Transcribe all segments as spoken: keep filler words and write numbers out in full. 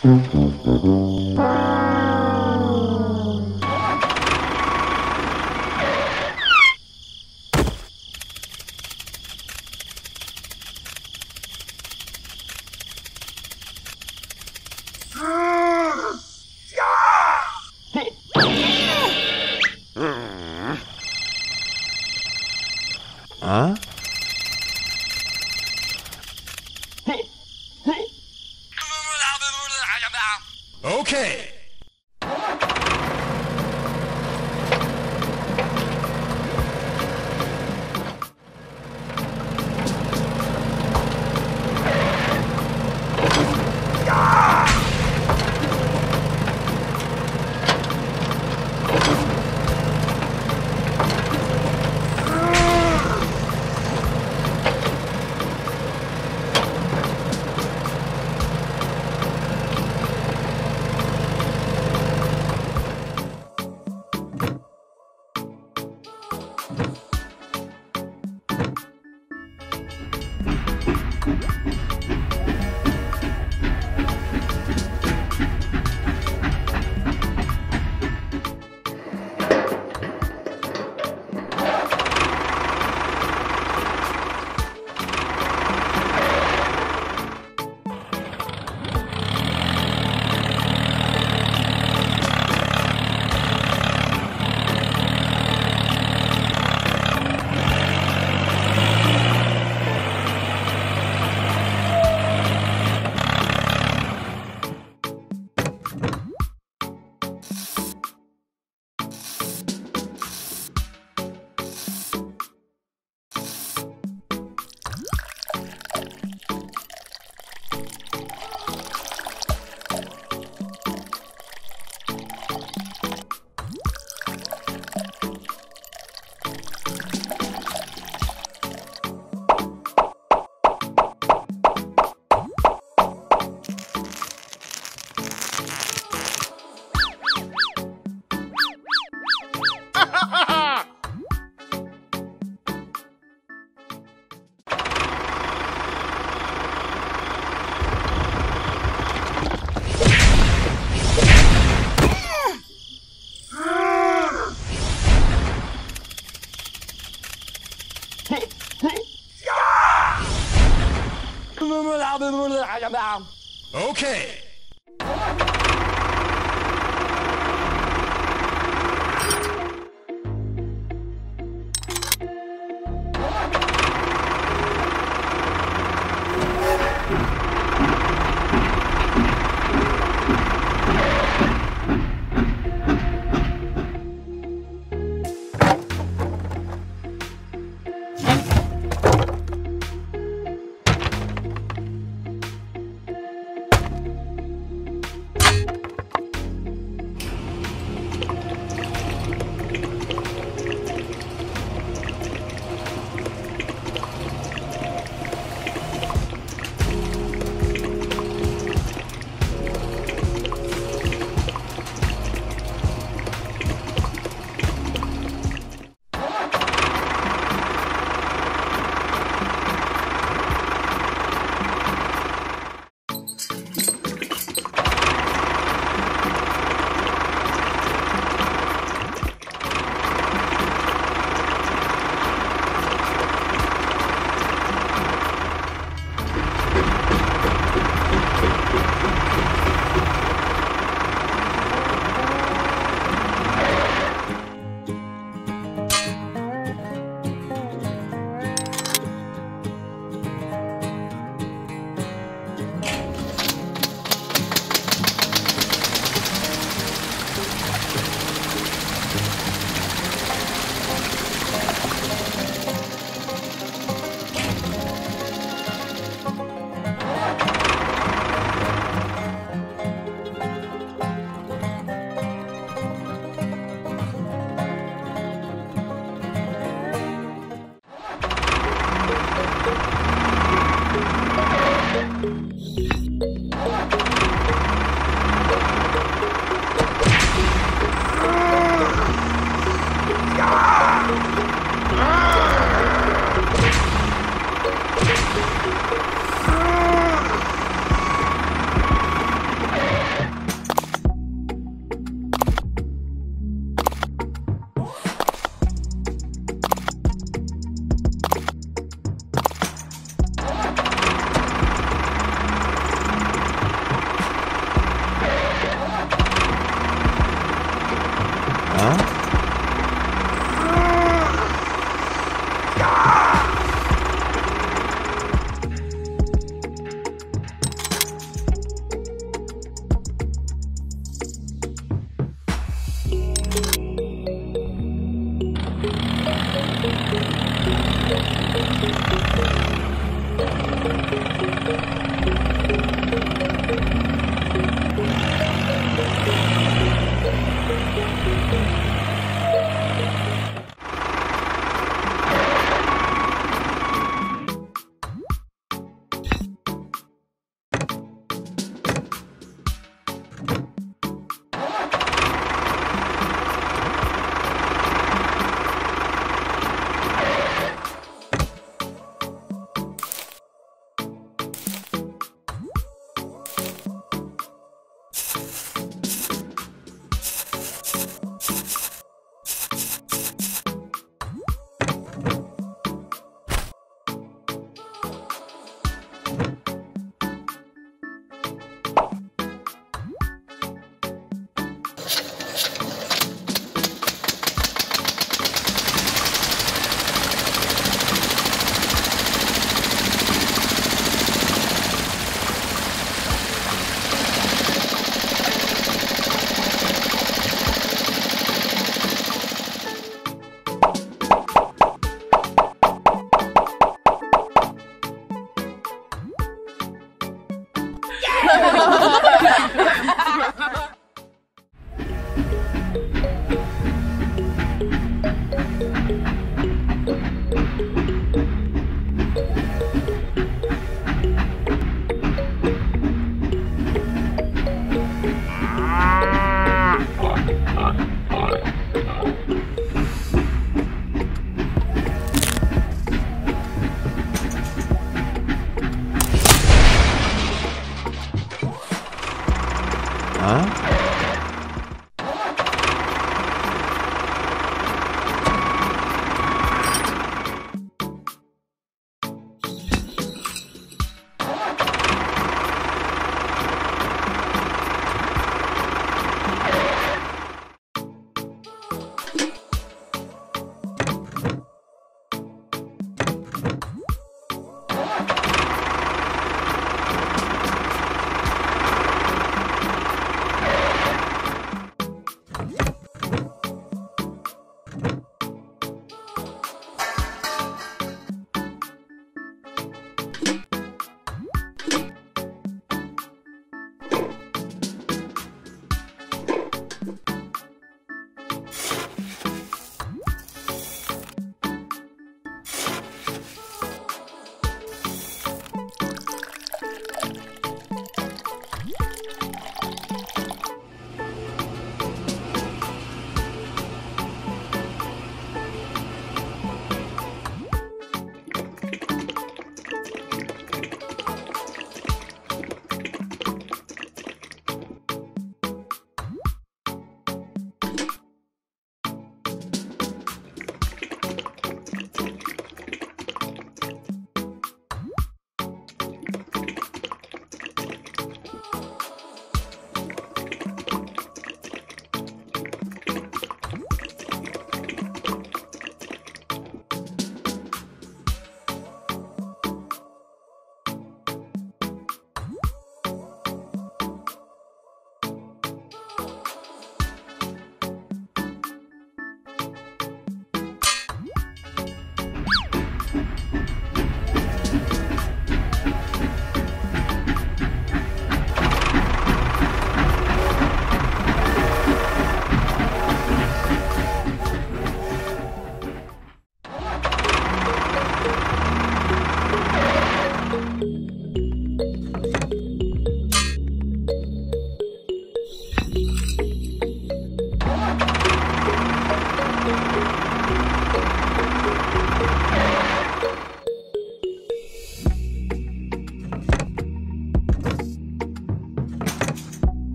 Okay.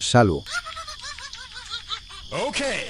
Salut. Okay.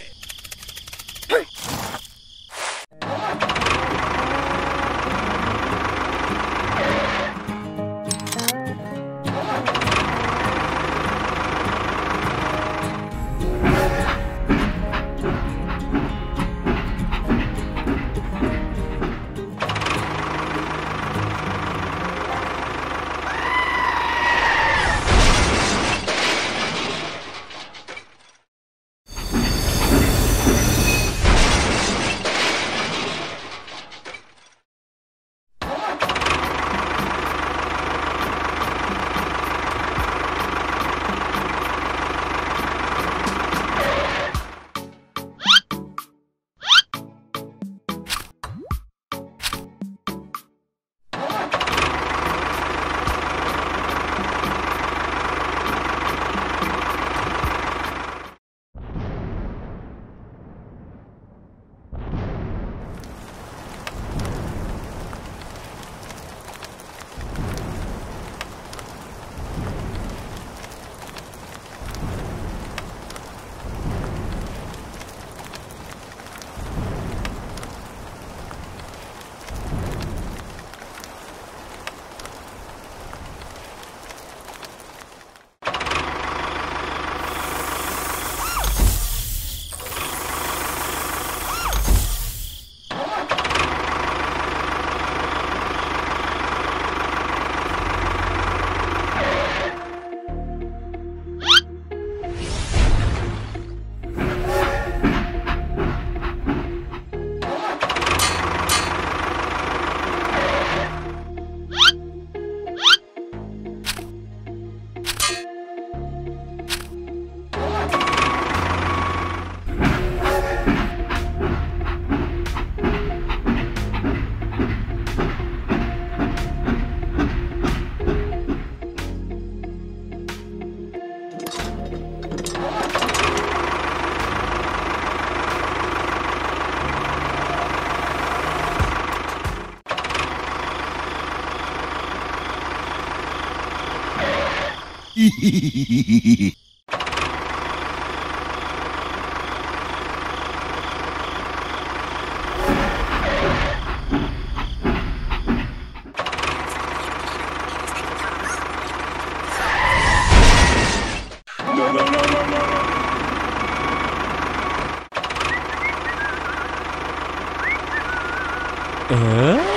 Huh?